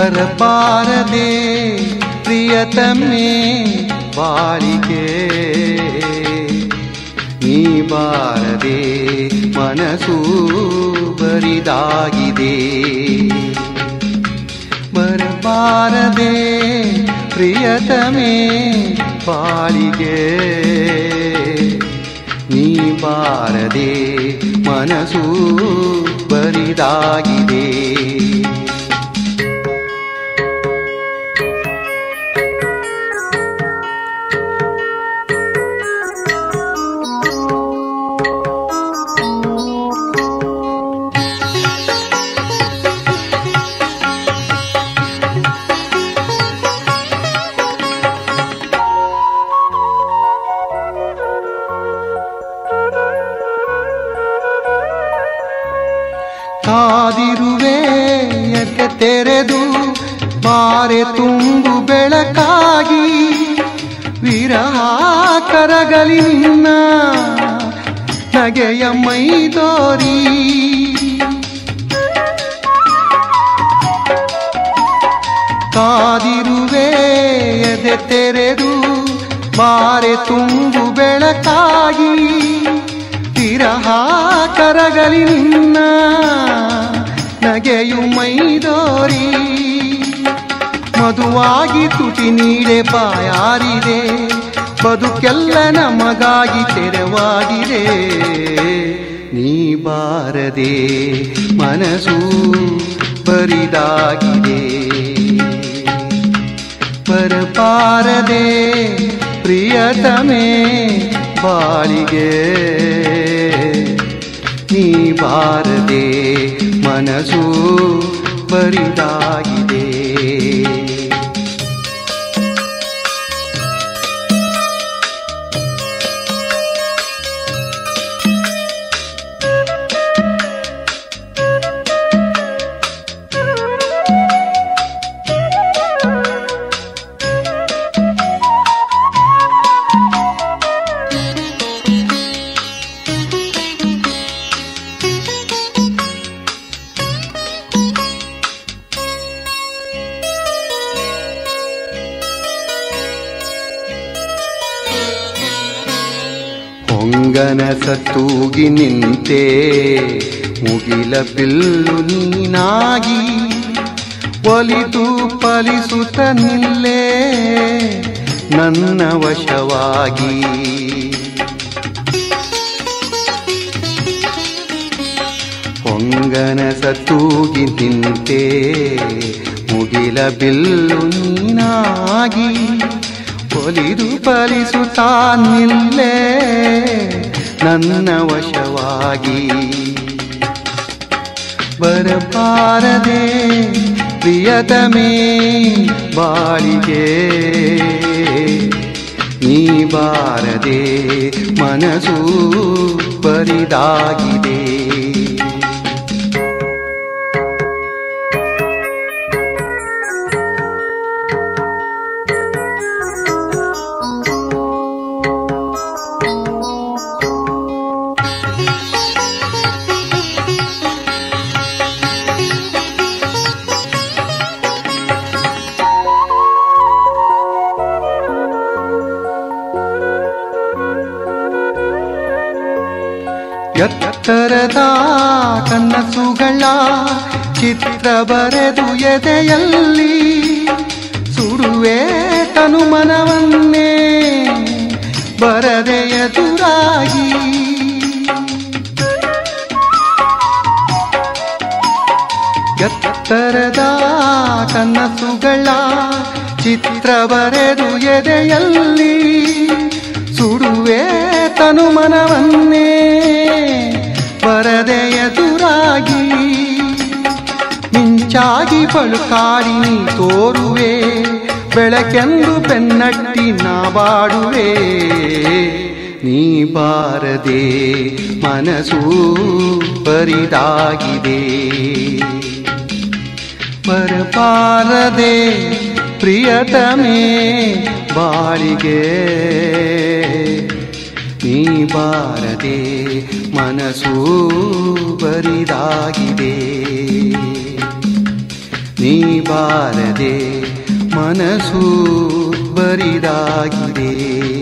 बर बारदे प्रियतमे बारिके नी बारदे मनसु बरिदागिदे बर बारदे प्रियतमे बारिके नी बारदे मनसु बरिदागिदे ಕಾದಿರುವೆ ಯಕೆ ತೆರೆದು ಬಾರೆ ತುಂಬು ಬೆಳಕಾಗಿ ವಿರಹ ಕರಗಲಿ ನಿನ್ನ ನಗೆಯ ಮೈ ತೋರಿ ಕಾದಿರುವೆ ಎದೆ ತೆರೆದು ಬಾರೆ ತುಂಬು ಬೆಳಕಾಗಿ ವಿರಹ ಕರಗಲಿ ನಿನ್ನ ನಗೆಯು ಮೈದೋರಿ ಮಧುವಾಗಿ ತುಟಿ ನೀಡೆ ಬಾಯಾರಿದೆ ಬದುಕೆಲ್ಲ ನಮಗಾಗಿ ತೆರವಾಗಿದೆ ನೀ ಬಾರದೆ ಮನಸ್ಸು ಬರಿದಾಗಿದೆ ಬರಬಾರದೆ ಪ್ರಿಯತಮೆ ಬಾಳಿಗೆ ನೀ ಬಾರದೆ ಮನಸು ಬರಿದಾಗಿದೆ ಹೊಂಗನಸ ತೂಗಿ ನಿಂತೆ ಮುಗಿಲ ಬಿಲ್ಲು ನೀನಾಗಿ ಒಲಿದು ಫಲಿಸುತ್ತ ನಿಲ್ಲೇ ನನ್ನ ವಶವಾಗಿ ಹೊಂಗನಸ ತೂಗಿ ನಿಂತೆ ಮುಗಿಲ ಬಿಲ್ಲು ನೀನಾಗಿ ಒಲಿದು ಫಲಿಸುತ್ತ ನಿಲ್ಲೇ ನನ್ನ ವಶವಾಗಿ ಬರಬಾರದೆ ಪ್ರಿಯತಮೇ ಬಾಳಿಗೆ ನೀ ಬಾರದೆ ಮನಸ್ಸು ಬರಿದಾಗಿದೆ ಎತ್ತರದ ಕನಸುಗಳ ಚಿತ್ರ ಬರೆದು ಎದೆಯಲ್ಲಿ ಸುಡುವೆ ತನು ಮನವನ್ನೇ ಬರದೆ ಎದುರಾಗಿ ಎತ್ತರದ ಕನಸುಗಳ ಚಿತ್ರ ಬರೆದು ಎದೆಯಲ್ಲಿ ಸುಡುವೆ ತನು ಮನವನ್ನೇ ಬರದೆ ಎದುರಾಗಿ ಮಿಂಚಾಗಿ ಬಳುಕಾಡಿ ನೀ ತೋರುವೆ ಬೆಳಕೆಂದು ಬೆನ್ನಟ್ಟಿ ನಾ ಬಾಡುವೆ ನೀ ಬಾರದೆ ಮನಸ್ಸು ಬರಿದಾಗಿದೆ ಬರಬಾರದೆ ಪ್ರಿಯತಮೆ ಬಾಳಿಗೆ ನೀ ಬಾರದೆ ಮನಸ್ಸು ಬರಿದಾಗಿದೆ ನೀ ನೀ ಬಾರದೆ ಮನಸ್ಸು ಬರಿದಾಗಿದೆ.